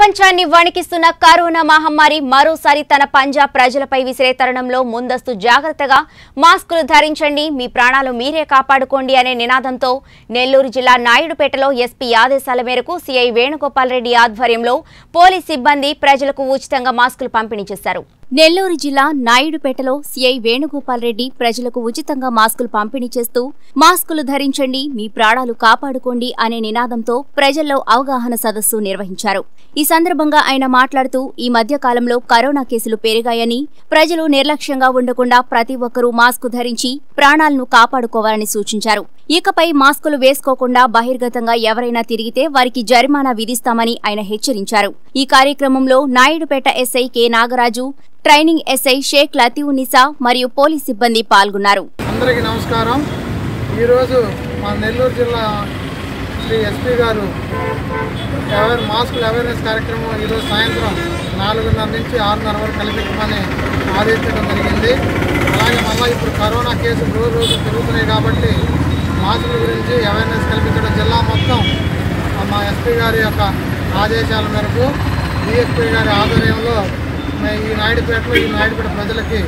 ప్రపంచాన్ని వణికిస్తున్న కరోనా మహమ్మారి మరోసారి తన పంజా ప్రజలపై విసిరే తరుణంలో ముందస్తు జాగృతగా మాస్కులు ధరించండి మీ ప్రాణాలను మీరే కాపాడుకోండి అనే నినాదంతో నెల్లూరు జిల్లా నాయుడుపేటలో ఎస్పీ ఆదేశాల మేరకు సీఐ వేణుగోపాల్ రెడ్డి ఆధ్వర్యంలో పోలీస్ సిబ్బంది ప్రజలకు ఉచితంగా మాస్కులు పంపిణీ చేశారు। నెల్లూరు జిల్లా నాయుడుపేటలో సీఐ వేణుగోపాల్ రెడ్డి ప్రజలకు ఉచితంగా మాస్కులు పంపిణీ చేస్తూ మాస్కులు ధరించండి మీ ప్రాణాలు కాపాడుకోండి అనే నినాదంతో ప్రజల్లో అవగాహన సదస్సు నిర్వహించారు। ఈ సందర్భంగా ఆయన మాట్లాడుతూ ఈ మధ్య కాలంలో కరోనా కేసులు పెరిగాయని ప్రజలు నిర్లక్ష్యంగా ఉండకుండా ప్రతి ఒక్కరూ మాస్కు ధరించి ప్రాణాలను కాపాడుకోవాలని సూచించారు। ఇకపై మాస్కులు వేసుకోకుండా బహిర్గతంగా ఎవరైనా తిరిగితే వారికి జరిమానా విధిస్తామని ఆయన హెచ్చరించారు। ఈ కార్యక్రమంలో Naidupeta SI K Nagaraju, training SI Sheikh Latif Nisa మరియు పోలీస్ సిబ్బంది పాల్గొన్నారు। అందరికీ నమస్కారం। ఈ రోజు మా నెల్లూరు జిల్లా శ్రీ ఎస్పీ గారు మాస్క్ అవేర్నెస్ కార్యక్రమం ఈ రోజు సాయంత్రం 4:30 నుంచి 6:30 వరకు కలిపిమని ఆదేశించడం జరిగింది। అలాగే మళ్ళీ ఇప్పుడు కరోనా కేసులు రోజు రోజు పెరుగుతున్నాయి కాబట్టి మాస్కుల గురించి అవేర్నెస్ కల్పించడం జిల్లా మొత్తం మా ఎస్పీ గారి యొక్క ఆదేశాల మేరకు డిఎస్పీ గారి ఆధ్వర్యంలో ఈ నాయుడుపేటలో ఈ నాయుడుపేట ప్రజలకి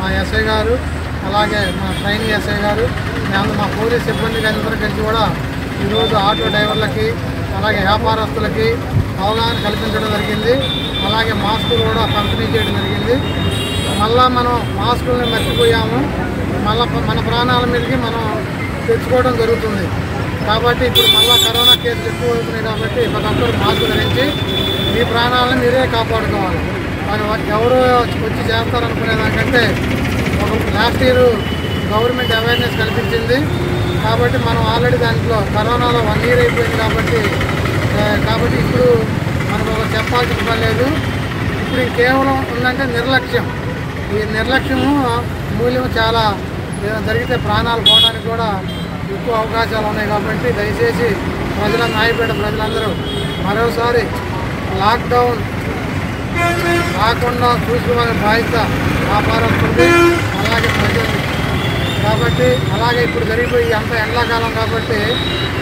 మా ఎస్ఐ గారు అలాగే మా ట్రైనింగ్ ఎస్ఐ గారు మా పోలీస్ సిబ్బందికి అందరికీ కూడా ఈరోజు ఆటో డ్రైవర్లకి అలాగే వ్యాపారస్తులకి అవగాహన కల్పించడం జరిగింది। అలాగే మాస్కులు కూడా పంపిణీ చేయడం జరిగింది। మళ్ళీ మనం మాస్కులను మర్చిపోయాము, మళ్ళీ మన ప్రాణాల మీదకి మనం తెచ్చుకోవడం జరుగుతుంది కాబట్టి ఇప్పుడు మళ్ళీ కరోనా కేసులు ఎక్కువ అవుతున్నాయి కాబట్టి ప్రతి ఒక్కరు మాస్కు ధరించి మీ ప్రాణాలను మీరే కాపాడుకోవాలి। మరి ఎవరు వచ్చి చేస్తారనుకునే దానికంటే ఒక లాస్ట్ ఇయర్ గవర్నమెంట్ అవేర్నెస్ కల్పించింది కాబట్టి మనం ఆల్రెడీ దాంట్లో కరోనాలో 1 year అయిపోయింది కాబట్టి ఇప్పుడు మనకు చెప్పాల్సిన పని లేదు। ఇప్పుడు కేవలం ఉందంటే నిర్లక్ష్యం, ఈ నిర్లక్ష్యము మూల్యం చాలా జరిగితే ప్రాణాలు పోవడానికి కూడా ఎక్కువ అవకాశాలు ఉన్నాయి కాబట్టి దయచేసి నాయుడుపేట ప్రజలందరూ మరోసారి లాక్డౌన్ రాకుండా చూసుకోవాలని బాధ్యత వ్యాపారస్తుంది అలాగే ప్రజలు కాబట్టి అలాగే ఇప్పుడు జరిగిపోయి అంత ఎండాకాలం కాబట్టి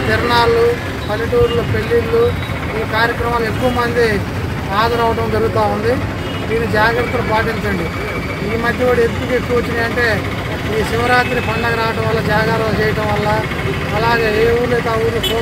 తిరణాలు పల్లెటూర్లు పెళ్ళిళ్ళు ఈ కార్యక్రమాలు ఎక్కువ మంది హాజరవడం జరుగుతూ ఉంది। దీని జాగ్రత్తలు పాటించండి। ఈ మధ్య కూడా ఎక్కువ వచ్చినాయంటే ఈ శివరాత్రి పండుగ రావడం వల్ల జాగారం చేయటం వల్ల అలాగే ఏ ఊళ్ళో ఆ ఊళ్ళో